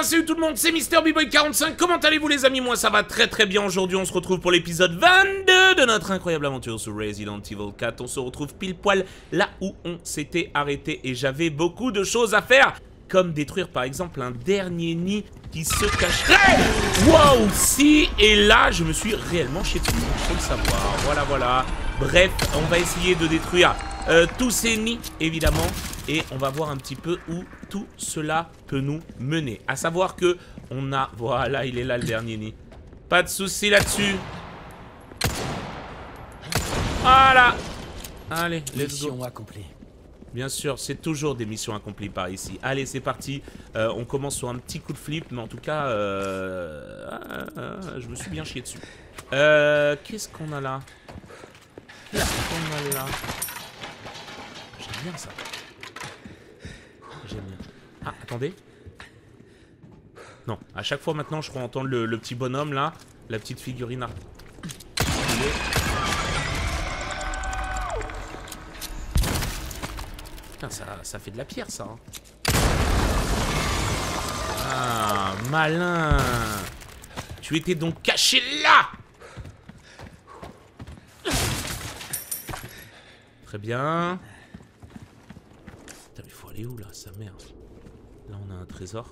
bien, salut tout le monde, c'est MrBboy45, comment allez-vous les amis? Moi ça va très très bien. Aujourd'hui on se retrouve pour l'épisode 22 de notre incroyable aventure sur Resident Evil 4. On se retrouve pile poil là où on s'était arrêté et j'avais beaucoup de choses à faire, comme détruire par exemple un dernier nid qui se cacherait. Waouh, si, et là je me suis réellement chez tout, faut le savoir, voilà. Bref, on va essayer de détruire tous ces nids évidemment. Et on va voir un petit peu où tout cela peut nous mener. À savoir que on a... Voilà, il est là le dernier nid. Pas de soucis là-dessus. Voilà. Allez, let's go. Mission accomplie. Bien sûr, c'est toujours des missions accomplies par ici. Allez, c'est parti. On commence sur un petit coup de flip. Mais en tout cas, je me suis bien chié dessus. Qu'est-ce qu'on a là? J'aime bien ça. Ah, attendez. Non, à chaque fois maintenant, je crois entendre le petit bonhomme là, la petite figurine. À... Putain, ça fait de la pierre ça. Hein. Ah, malin. Tu étais donc caché là. Très bien. Putain, mais faut aller où là, sa mère? Là, on a un trésor.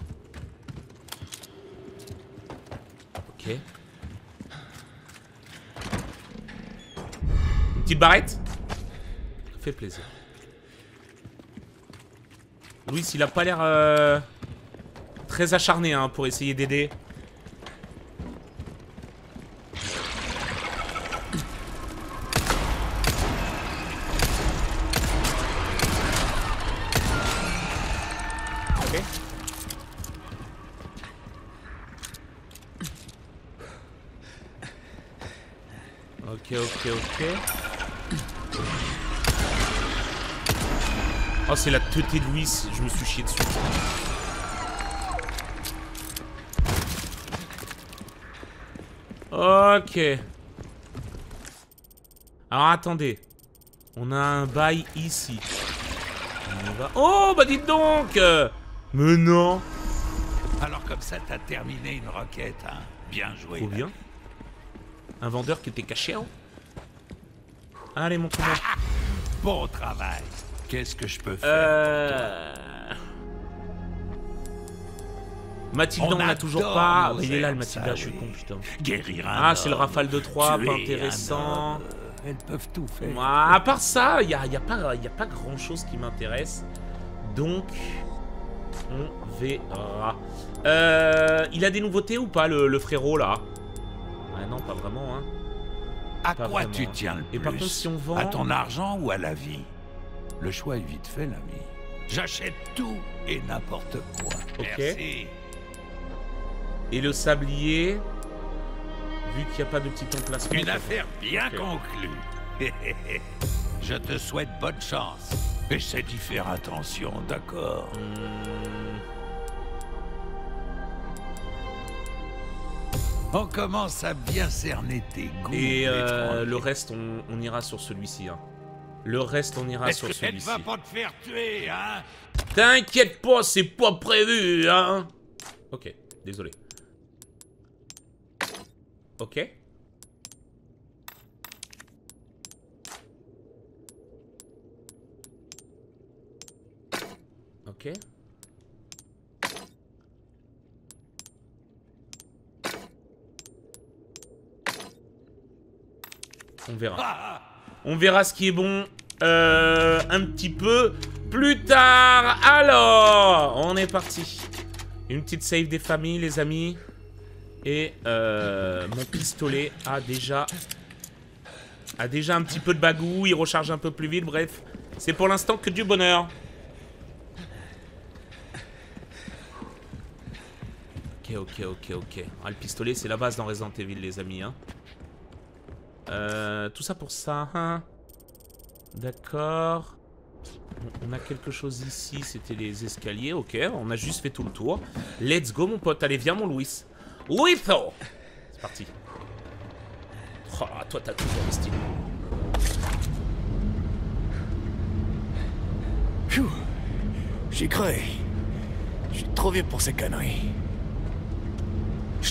Ok. Une petite barrette. Ça fait plaisir. Louis, il a pas l'air très acharné hein, pour essayer d'aider. Ok. Oh, c'est la teuté de Louis, je me suis chié dessus. Ok. Alors attendez. On a un bail ici. On va... Oh, bah dites donc. Mais non. Alors comme ça, t'as terminé une requête, hein. Bien joué. Ou bien. Un vendeur qui était caché, hein. Allez, montre-moi. Ah, bon travail. Qu'est-ce que je peux faire Mathilda, on l'a toujours pas. Il est là, le Mathilda, je suis con, putain. Guérir un c'est le rafale de 3, pas intéressant. Elles peuvent tout faire. Ah, à part ça, y a pas grand-chose qui m'intéresse. Donc, on verra. Il a des nouveautés ou pas, le frérot, là? Ah non, pas vraiment, hein. À pas quoi vraiment. Tu tiens le plus? Et par contre, si on vend... À ton argent ou à la vie? Le choix est vite fait, l'ami. J'achète tout et n'importe quoi. Ok. Merci. Et le sablier, vu qu'il n'y a pas de petit emplacement... Une affaire bien conclue. Je te souhaite bonne chance. Essaie d'y faire attention, d'accord? On commence à bien cerner tes goûts. Et le reste, on ira sur celui-ci. Hein. Le reste, on ira sur celui-ci. Va pas te faire tuer, hein. T'inquiète pas, c'est pas prévu, hein. Ok, désolé. Ok. Ok. On verra. On verra ce qui est bon un petit peu plus tard. Alors, on est parti. Une petite save des familles, les amis. Et mon pistolet a déjà un petit peu de bagou. Il recharge un peu plus vite. Bref, c'est pour l'instant que du bonheur. Ok. Ah, le pistolet, c'est la base dans Resident Evil, les amis. Hein. Tout ça pour ça, hein. D'accord. On a quelque chose ici, c'était les escaliers, ok. On a juste fait tout le tour. Let's go, mon pote. Allez, viens, mon Louis. Louis, oh. C'est parti. Oh, toi, t'as toujours le style. J'ai cru. Je suis trop vieux pour ces conneries.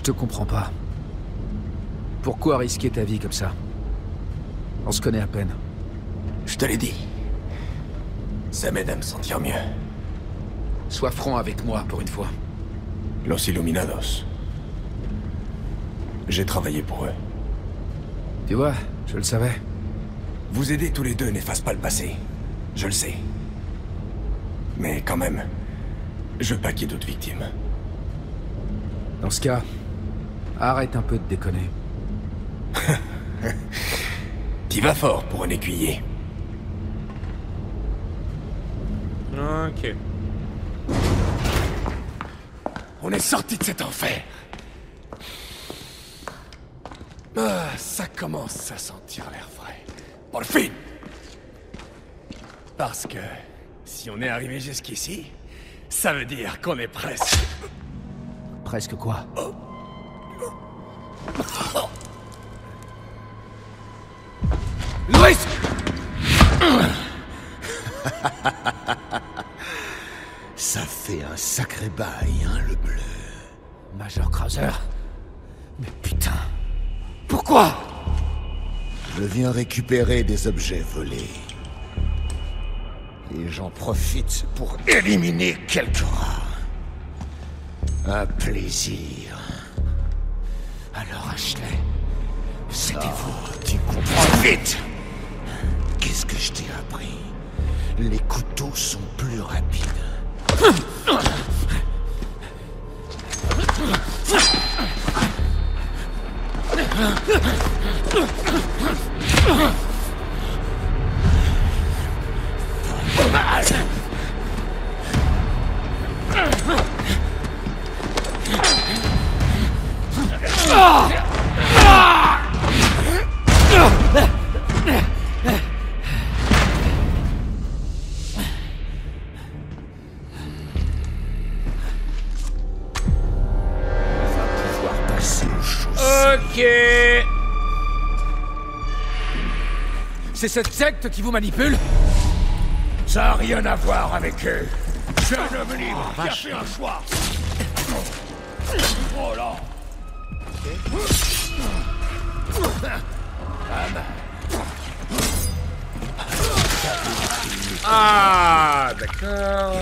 te comprends pas. Pourquoi risquer ta vie comme ça? On se connaît à peine. Je te l'ai dit. Ça m'aide à me sentir mieux. Sois franc avec moi pour une fois. Los Illuminados. J'ai travaillé pour eux. Tu vois, je le savais. Vous aider tous les deux n'efface pas le passé. Je le sais. Mais quand même, je veux pas qu'il y ait d'autres victimes. Dans ce cas, arrête un peu de déconner. T'y vas fort pour un écuyer. Ok. On est sorti de cet enfer. Ah, ça commence à sentir l'air frais. Pour le fin! Parce que si on est arrivé jusqu'ici, ça veut dire qu'on est presque... Presque quoi? Oh. Oh. Louis! Ça fait un sacré bail, hein, le bleu. Major Krauser? Mais putain! Pourquoi? Je viens récupérer des objets volés. Et j'en profite pour éliminer quelques rats. Un plaisir. Alors, Ashley, c'était vous. Tu comprends vite. Qu'est-ce que je t'ai appris? Les couteaux sont plus rapides. C'est cette secte qui vous manipule? Ça n'a rien à voir avec eux. C'est un homme libre qui a fait un choix. Oh là. Ah, d'accord.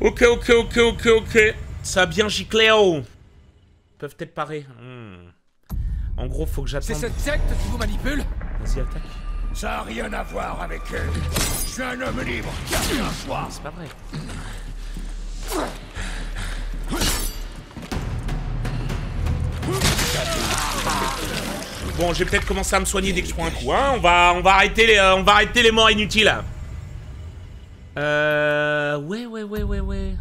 Ok, ok, ok, ok, ok. Ça a bien giclé, oh. Peuvent être parés. En gros, faut que j'attende... C'est cette secte qui vous manipule? Vas-y, attaque. Ça n'a rien à voir avec eux. Je suis un homme libre qui a fait un choix. C'est pas vrai. Bon, j'ai peut-être commencé à me soigner dès que je prends un coup. Hein. On va arrêter les morts inutiles. Ouais.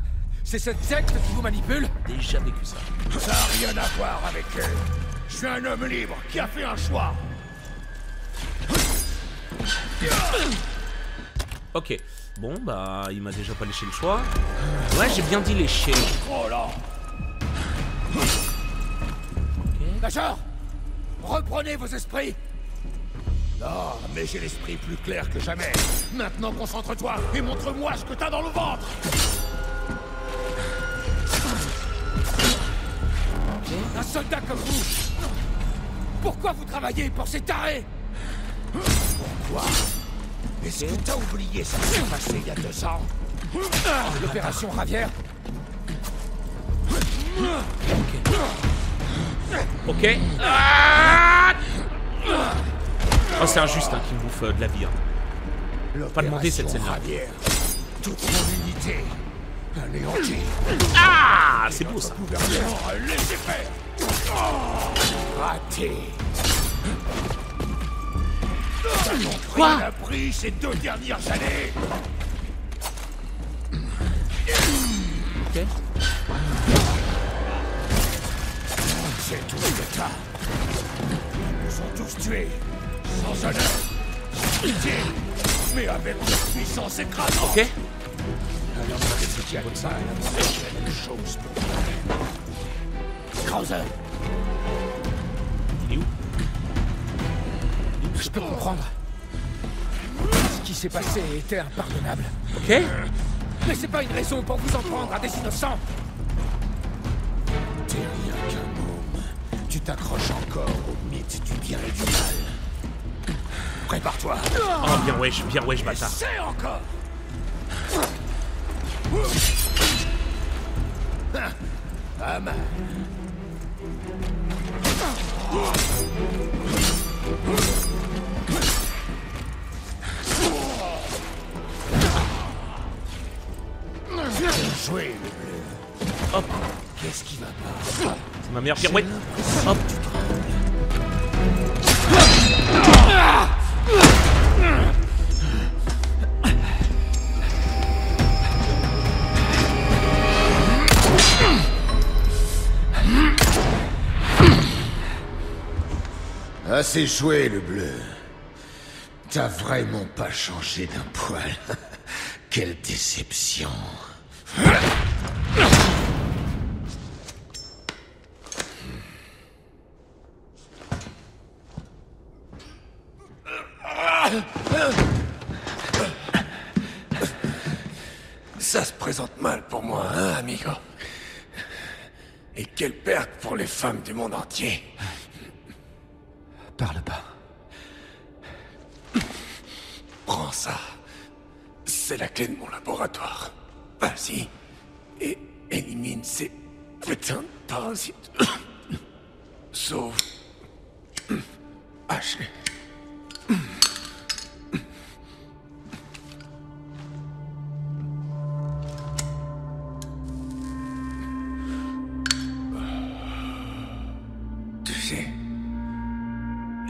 C'est cette secte qui vous manipule? Déjà vécu ça. Ça n'a rien à voir avec eux. Je suis un homme libre qui a fait un choix. Ok, bon bah il m'a déjà pas léché le choix. Ouais, j'ai bien dit léché. Oh là. Okay. Major, reprenez vos esprits. Non, mais j'ai l'esprit plus clair que jamais. Maintenant concentre-toi et montre-moi ce que t'as dans le ventre. Okay. Un soldat comme vous. Pourquoi vous travaillez pour ces tarés? Pourquoi? Est-ce que t'as oublié ça s'est passé il y a 2 ans? L'opération Ravière. Ok. Oh, c'est injuste hein, qui me bouffe de la vie. Hein. Pas demander cette scène-là. Toute mon unité. Anéantie. Ah, c'est beau ça. Laissez faire. Raté. Quoi? On a pris ces 2 dernières années. Ok. C'est tout ce que t'as. Ils nous ont tous tués. Sans honneur. Pitié. Mais avec une puissance écrasante. Ok. Alors, qu'est-ce qu'il y a de ça? Il y a une chose pour toi. Krauser. Il est où? Je peux comprendre. Ce qui s'est passé était impardonnable. Ok. Mais c'est pas une raison pour vous en prendre à des innocents. T'es t'accroches encore au mythe du bien et du mal. Prépare-toi. Oh, bien wesh, bâtard. C'est encore. Pas mal. Bien joué, le bleu. Hop. Qu'est-ce qui va pas? C'est ma meilleure pirouette. Hop. Assez joué, le bleu. T'as vraiment pas changé d'un poil. Quelle déception. Ça se présente mal pour moi, hein, amigo? Et quelle perte pour les femmes du monde entier. Parle pas. Prends ça. C'est la clé de mon laboratoire. Vas-y. Et élimine ces putains de parasites. Sauve... Ashley.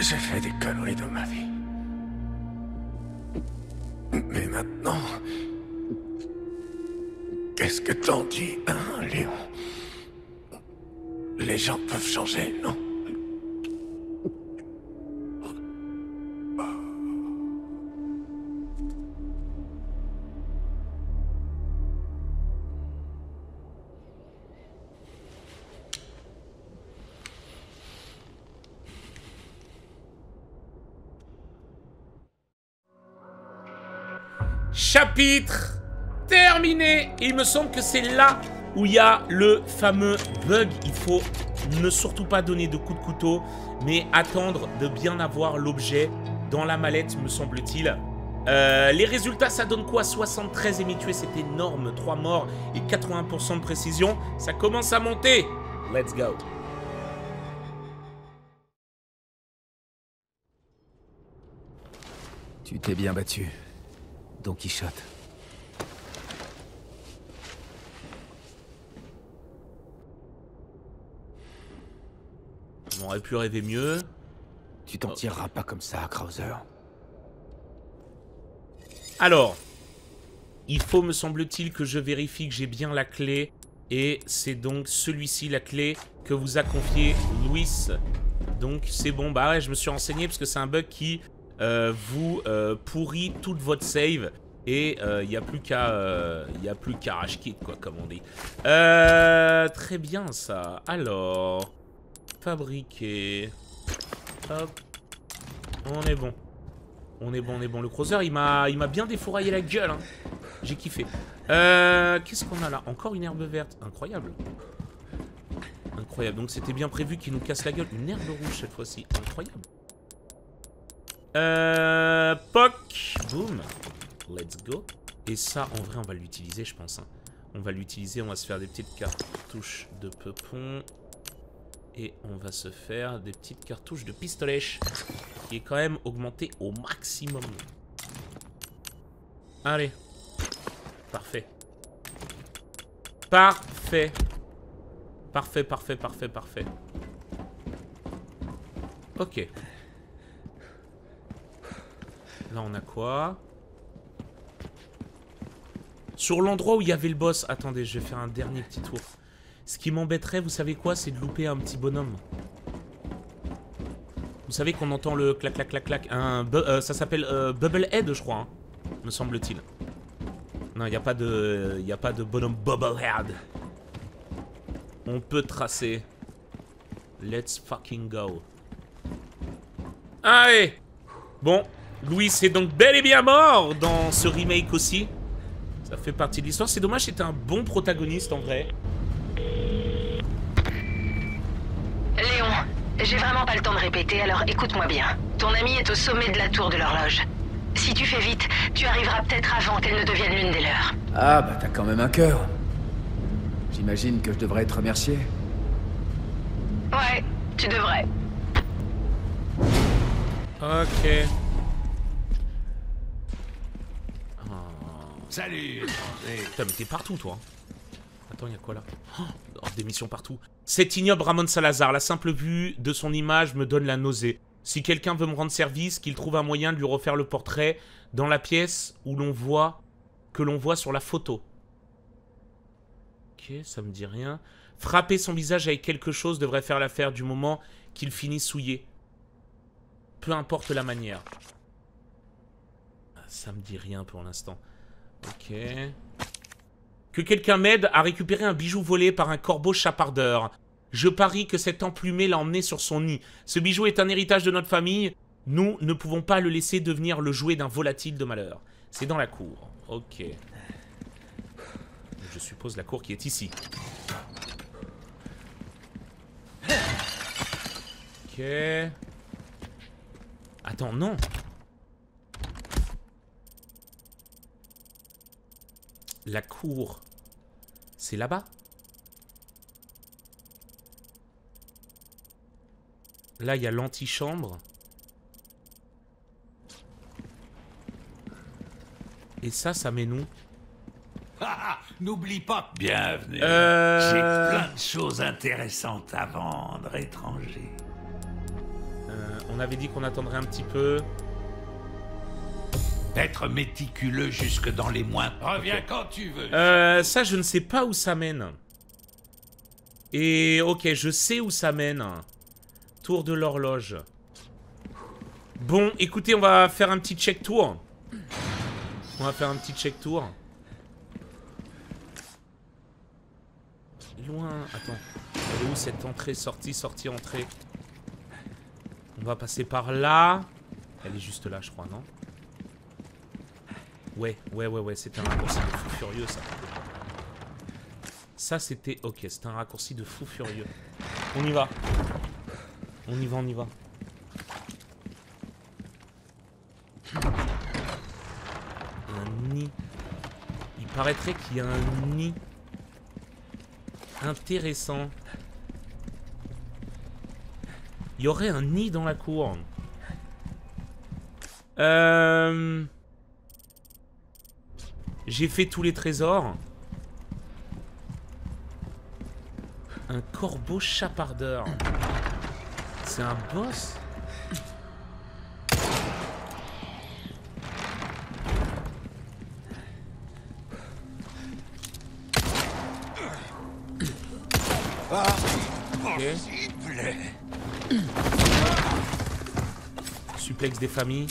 J'ai fait des conneries dans ma vie. Mais maintenant... Qu'est-ce que t'en dis, hein, Léon? Les gens peuvent changer, non? Chapitre terminé. Et il me semble que c'est là où il y a le fameux bug. Il faut ne surtout pas donner de coups de couteau, mais attendre de bien avoir l'objet dans la mallette, me semble-t-il. Les résultats, ça donne quoi? 73 ennemis tués, c'est énorme. 3 morts et 80% de précision. Ça commence à monter. Let's go. Tu t'es bien battu, Don Quichotte. On aurait pu rêver mieux. Tu t'en tireras pas comme ça, Krauser. Alors, il faut, me semble-t-il, que je vérifie que j'ai bien la clé. Et c'est donc celui-ci, la clé que vous a confiée Louis. Donc c'est bon, bah ouais, je me suis renseigné parce que c'est un bug qui... vous pourrit toute votre save et il n'y a plus qu'à rage quit, quoi, comme on dit. Très bien, ça. Alors, fabriquer. Hop. On est bon. On est bon, on est bon. Le Krauser, il m'a bien défouraillé la gueule, hein. J'ai kiffé. Qu'est-ce qu'on a là? Encore une herbe verte. Incroyable. Incroyable. Donc c'était bien prévu qu'il nous casse la gueule. Une herbe rouge cette fois-ci. Incroyable. Poc, boom, let's go. Et ça, en vrai, on va l'utiliser, je pense, hein. On va l'utiliser, on va se faire des petites cartouches de peupon. Et on va se faire des petites cartouches de pistolet, qui est quand même augmenté au maximum. Allez. Parfait. Parfait. Parfait, parfait, parfait, parfait. Ok. Là, on a quoi? Sur l'endroit où il y avait le boss. Attendez, je vais faire un dernier petit tour. Ce qui m'embêterait, vous savez quoi? C'est de louper un petit bonhomme. Vous savez qu'on entend le clac, clac, clac, clac. Ça s'appelle Bubblehead, je crois, hein, me semble-t-il. Non, il n'y a pas de, bonhomme Bubblehead. On peut tracer. Let's fucking go. Allez. Bon. Louis est donc bel et bien mort dans ce remake aussi. Ça fait partie de l'histoire. C'est dommage, c'était un bon protagoniste en vrai. Léon, J'ai vraiment pas le temps de répéter, alors écoute-moi bien. Ton amie est au sommet de la tour de l'horloge. Si tu fais vite, tu arriveras peut-être avant qu'elle ne devienne l'une des leurs. Ah, bah t'as quand même un cœur. J'imagine que je devrais être remercié. Ouais, tu devrais. Ok. Oh. Salut! Hey, putain, mais t'es partout, toi. Attends, y'a quoi là? Oh, des missions partout. Cet ignoble Ramon Salazar, la simple vue de son image me donne la nausée. Si quelqu'un veut me rendre service, qu'il trouve un moyen de lui refaire le portrait dans la pièce où l'on voit, que l'on voit sur la photo. Ok, ça me dit rien. Frapper son visage avec quelque chose devrait faire l'affaire du moment qu'il finit souillé. Peu importe la manière. Ça me dit rien pour l'instant. Ok. Que quelqu'un m'aide à récupérer un bijou volé par un corbeau chapardeur. Je parie que cet emplumé l'a emmené sur son nid. Ce bijou est un héritage de notre famille. Nous ne pouvons pas le laisser devenir le jouet d'un volatile de malheur. C'est dans la cour. Ok. Je suppose la cour qui est ici. Ok. Attends, non. La cour. C'est là-bas? Là, il y a l'antichambre. Et ça, ça mène où? N'oublie pas. Bienvenue. J'ai plein de choses intéressantes à vendre, étranger. On avait dit qu'on attendrait un petit peu. Être méticuleux jusque dans les moins. Reviens quand tu veux. Ça, je ne sais pas où ça mène. Et ok, je sais où ça mène. Tour de l'horloge. Bon, écoutez, on va faire un petit check tour. On va faire un petit check tour. Loin. Attends. Elle est où cette entrée? Sortie, sortie, entrée. On va passer par là. Elle est juste là, je crois, non? Ouais, c'était un raccourci de fou furieux, ça. Ça, c'était... Ok, c'était un raccourci de fou furieux. On y va. On y va. Un nid. Il paraîtrait qu'il y a un nid intéressant. Il y aurait un nid dans la cour. J'ai fait tous les trésors. Un corbeau chapardeur. C'est un boss? Ah, okay. Suplex des familles.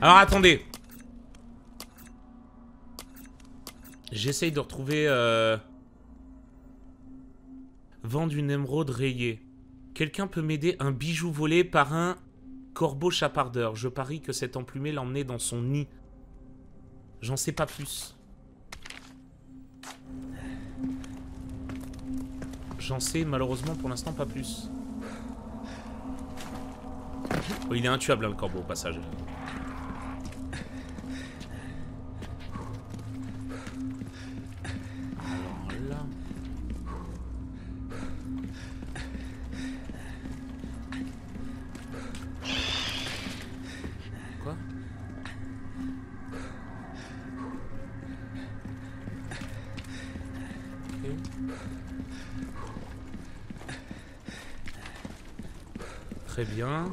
Alors attendez. J'essaye de retrouver... Vendre une émeraude rayée. Quelqu'un peut m'aider? Un bijou volé par un corbeau chapardeur. Je parie que cet emplumé l'emmenait dans son nid. J'en sais pas plus. J'en sais malheureusement pour l'instant pas plus. Oh, il est intuable hein, le corbeau au passage. Très bien.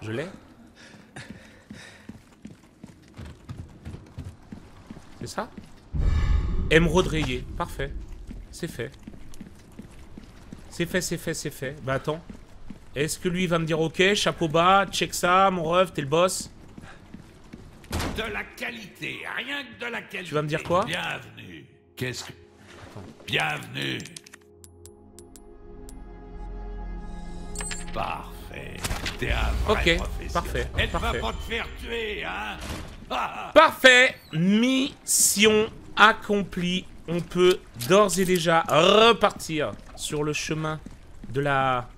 Je l'ai. C'est ça? Émeraude rayée. Parfait. C'est fait. C'est fait. Bah attends. Est-ce que lui va me dire ok, chapeau bas, check ça, mon ref, t'es le boss? De la qualité, rien que de la qualité. Tu vas me dire quoi? Bienvenue. Qu'est-ce que... Bienvenue. Parfait. T'es un vrai professionnel. Parfait. Elle va pas te faire tuer, hein? Parfait. Mission accomplie. On peut d'ores et déjà repartir sur le chemin de la...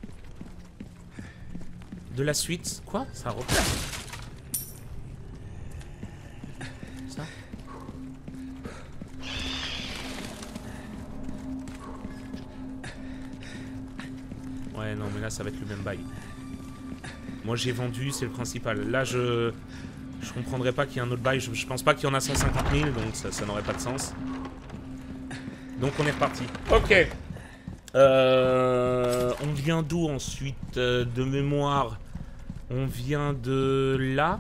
suite. Quoi? Ça replace. Ouais, non, mais là, ça va être le même bail. Moi, j'ai vendu, c'est le principal. Là, je comprendrais pas qu'il y ait un autre bail. Je pense pas qu'il y en a 150 000, donc ça n'aurait pas de sens. Donc, on est reparti. Ok. On vient d'où, ensuite? De mémoire, on vient de là,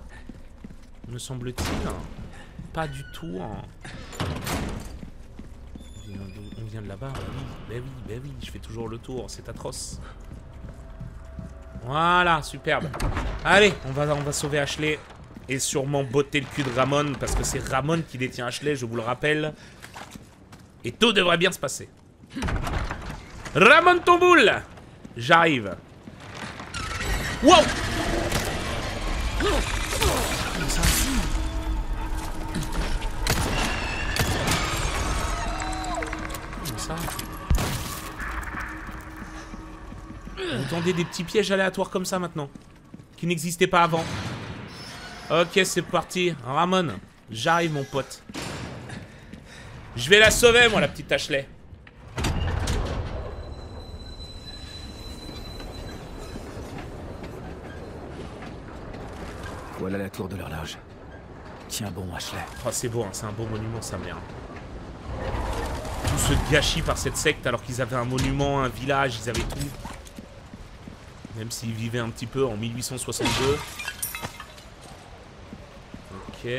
me semble-t-il. Pas du tout. On vient de là-bas, oui. Ben oui, je fais toujours le tour. C'est atroce. Voilà, superbe. Allez, on va sauver Ashley. Et sûrement botter le cul de Ramon, parce que c'est Ramon qui détient Ashley, je vous le rappelle. Et tout devrait bien se passer. Ramon Tomboul! J'arrive. Wow! Comme ça. Vous entendez des petits pièges aléatoires comme ça maintenant, qui n'existaient pas avant. Ok, c'est parti. Ramon, j'arrive mon pote. Je vais la sauver moi, la petite Ashley. Voilà la tour de l'horloge. Tiens bon Ashley. Oh, c'est beau, hein, c'est un beau monument sa mère. Tout se gâchis par cette secte alors qu'ils avaient un monument, un village, ils avaient tout. Même s'ils vivaient un petit peu en 1862. Ok.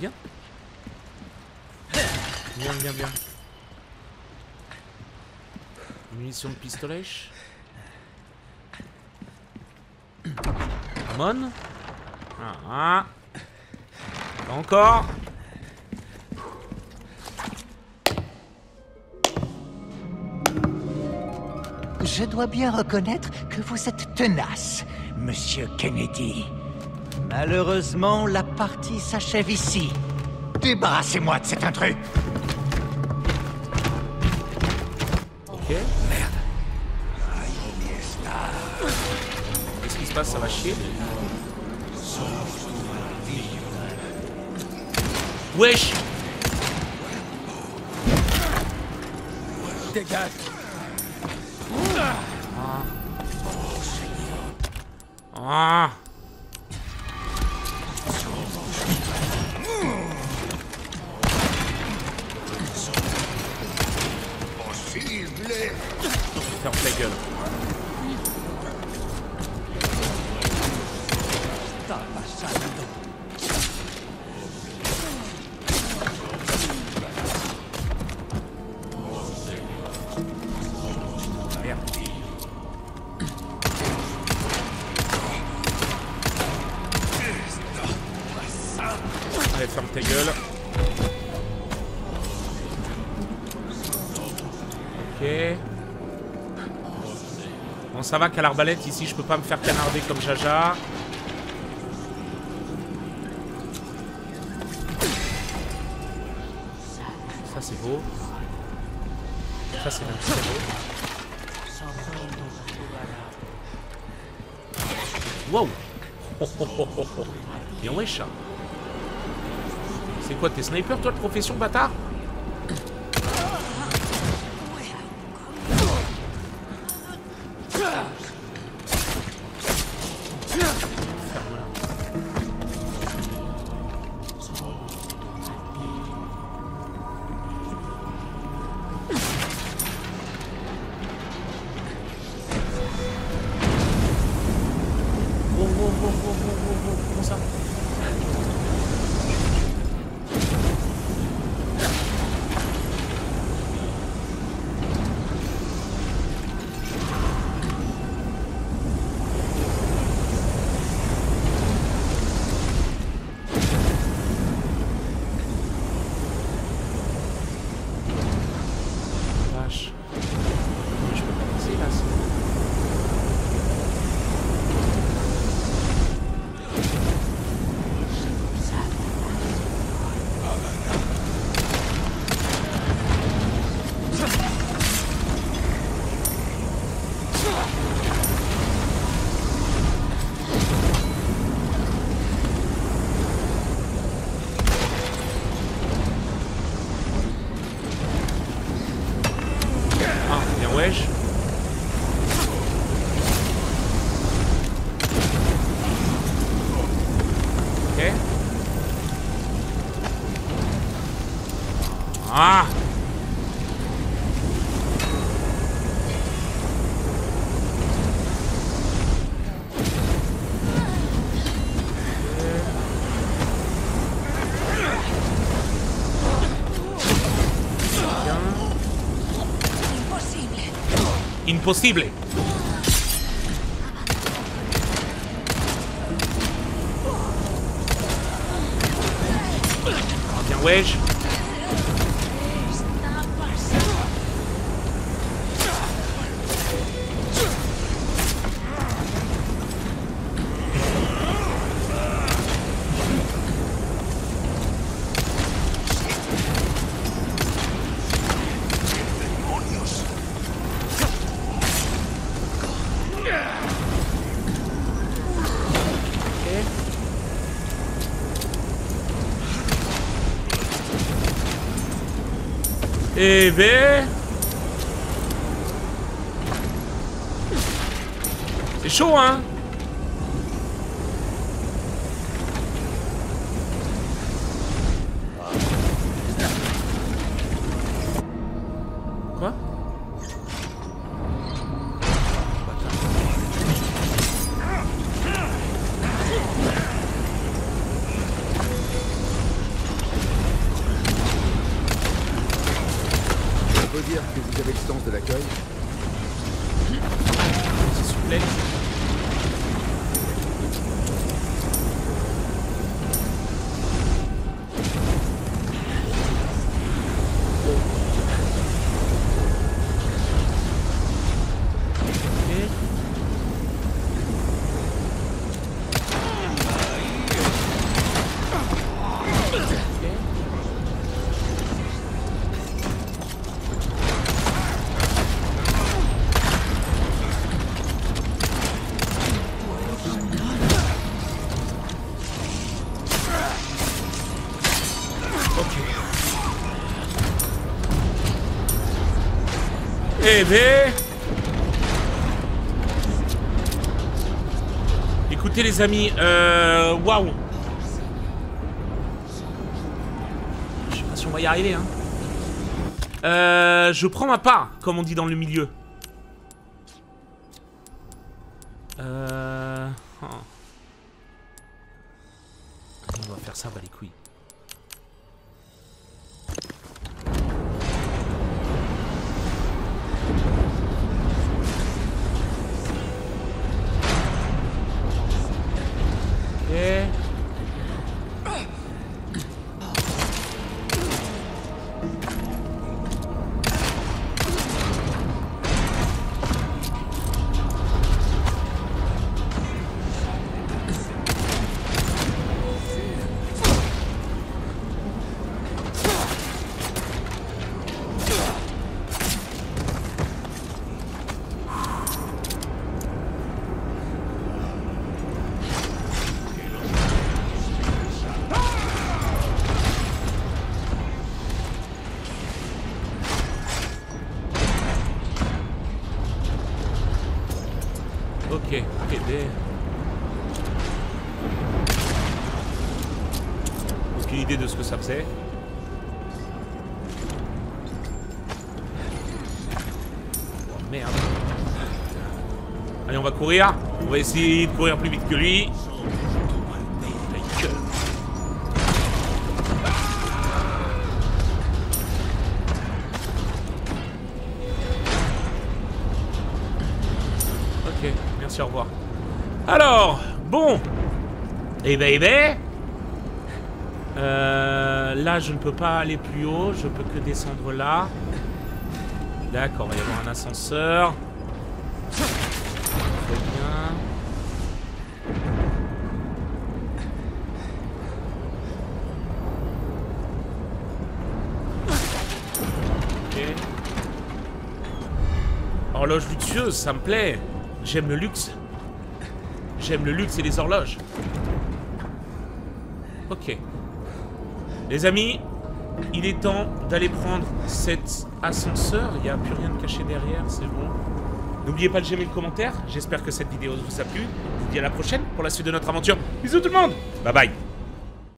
Bien. Bien. Munition de pistolet. Ramon. Ah. Pas encore. Je dois bien reconnaître que vous êtes tenace, Monsieur Kennedy. Malheureusement, la partie s'achève ici. Débarrassez-moi de cet intrus. Ok. Merde. Qu'est-ce qui se passe? Ça va chier. Wesh. Dégage. Ah. Ferme ta gueule. Ça va qu'à l'arbalète ici, je peux pas me faire canarder comme Jaja. Ça c'est beau. Ça c'est même très beau. Wow. Bien wesh. C'est quoi, t'es sniper toi de profession, bâtard? Ah! Impossible. Bien, wesh. Eh ben... C'est chaud, hein? Quoi? Écoutez les amis, waouh. Je sais pas si on va y arriver, hein. Je prends ma part, comme on dit dans le milieu. Oh. On va faire ça, bah les couilles. Aucune idée de ce que ça faisait. Oh, merde. Allez, on va courir. On va essayer de courir plus vite que lui. Ok, merci, au revoir. Alors, bon. Eh ben. Là, je ne peux pas aller plus haut. Je peux que descendre là. D'accord, il va y avoir un ascenseur. Très bien. Ok. Horloge luxueuse, ça me plaît. J'aime le luxe. J'aime le luxe et les horloges. Ok. Les amis, il est temps d'aller prendre cet ascenseur. Il n'y a plus rien de caché derrière, c'est bon. N'oubliez pas de j'aimer le commentaire. J'espère que cette vidéo vous a plu. Je vous dis à la prochaine pour la suite de notre aventure. Bisous tout le monde. Bye bye.